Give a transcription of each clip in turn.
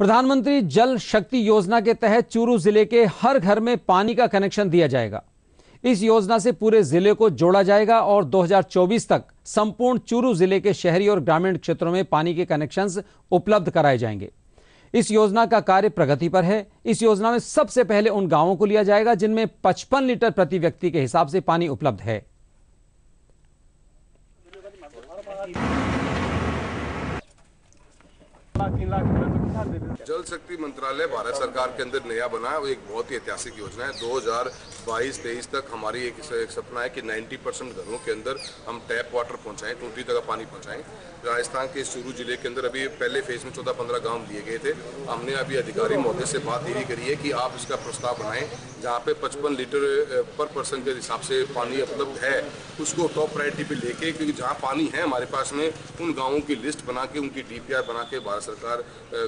प्रधानमंत्री जल शक्ति योजना के तहत चूरू जिले के हर घर में पानी का कनेक्शन दिया जाएगा। इस योजना से पूरे जिले को जोड़ा जाएगा और 2024 तक संपूर्ण चूरू जिले के शहरी और ग्रामीण क्षेत्रों में पानी के कनेक्शंस उपलब्ध कराए जाएंगे। इस योजना का कार्य प्रगति पर है। इस योजना में सबसे पहले उन गांवों को लिया जाएगा जिनमें 55 लीटर प्रति व्यक्ति के हिसाब से पानी उपलब्ध है। जल शक्ति मंत्रालय भारत सरकार के अंदर नया बना है, एक बहुत ही ऐतिहासिक योजना है। 2022-23 तक हमारी एक सपना है कि 90% घरों के अंदर हम टैप वाटर पहुंचाएं, टूटी तक पानी पहुंचाएं। राजस्थान के चूरू जिले के अंदर अभी पहले फेज में 14-15 गांव लिए गए थे। हमने अभी अधिकारी महोदय से बात यही करी है कि आप इसका प्रस्ताव बनाएं जहाँ पे 55 लीटर पर पर्सन के हिसाब से पानी उपलब्ध है, उसको टॉप प्रायोरिटी पर लेके, क्योंकि जहाँ पानी है हमारे पास में उन गाँवों की लिस्ट बना के उनकी DPR बना के भारत सरकार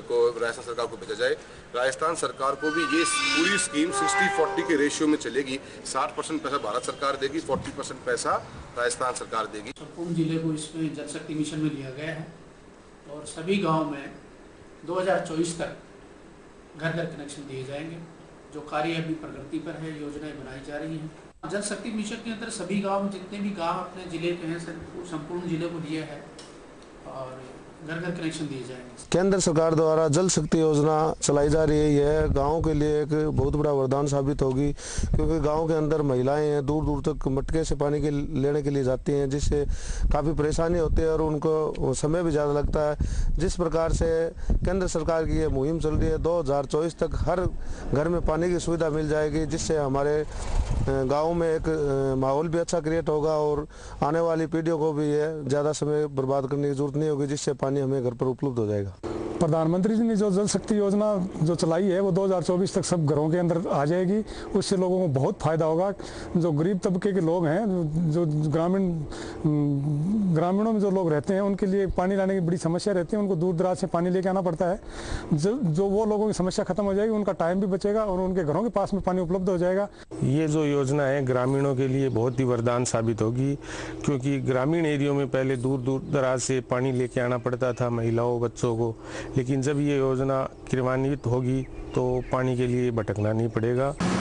को, राजस्थान सरकार को भेजा जाए। राजस्थान सरकार को भी ये पूरी स्कीम 60-40 के रेशियो में चलेगी। 60% पैसा भारत सरकार देगी, 40% पैसा राजस्थान सरकार देगी। संपूर्ण जिले को इसमें जल शक्ति मिशन में लिया गया है और सभी गांव में 2024 तक घर घर कनेक्शन दिए जाएंगे। जो कार्य अभी प्रगति पर है, योजनाएं बनाई जा रही है। जल शक्ति मिशन के अंदर सभी गाँव, जितने भी गाँव अपने जिले के हैं, संपूर्ण जिले को दिया है और घर घर कनेक्शन दिए जाएंगे। केंद्र सरकार द्वारा जल शक्ति योजना चलाई जा रही है। यह गाँव के लिए एक बहुत बड़ा वरदान साबित होगी, क्योंकि गाँव के अंदर महिलाएं हैं, दूर दूर तक मटके से पानी के लेने के लिए जाती हैं, जिससे काफ़ी परेशानी होती है और उनको समय भी ज़्यादा लगता है। जिस प्रकार से केंद्र सरकार की यह मुहिम चल रही है, 2024 तक हर घर में पानी की सुविधा मिल जाएगी, जिससे हमारे गाँव में एक माहौल भी अच्छा क्रिएट होगा और आने वाली पीढ़ियों को भी यह ज़्यादा समय बर्बाद करने की जरूरत नहीं होगी, जिससे हमें घर पर उपलब्ध हो जाएगा। प्रधानमंत्री जी ने जो जल शक्ति योजना जो चलाई है वो 2024 तक सब घरों के अंदर आ जाएगी। उससे लोगों को बहुत फायदा होगा। जो गरीब तबके के लोग हैं, जो ग्रामीणों में जो लोग रहते हैं, उनके लिए पानी लाने की बड़ी समस्या रहती है। उनको दूर दराज से पानी लेके आना पड़ता है। जो वो लोगों की समस्या खत्म हो जाएगी, उनका टाइम भी बचेगा और उनके घरों के पास में पानी उपलब्ध हो जाएगा। ये जो योजना है ग्रामीणों के लिए बहुत ही वरदान साबित होगी, क्योंकि ग्रामीण एरियो में पहले दूर दराज से पानी लेके आना पड़ता था महिलाओं बच्चों को, लेकिन जब ये योजना क्रियान्वित होगी तो पानी के लिए भटकना नहीं पड़ेगा।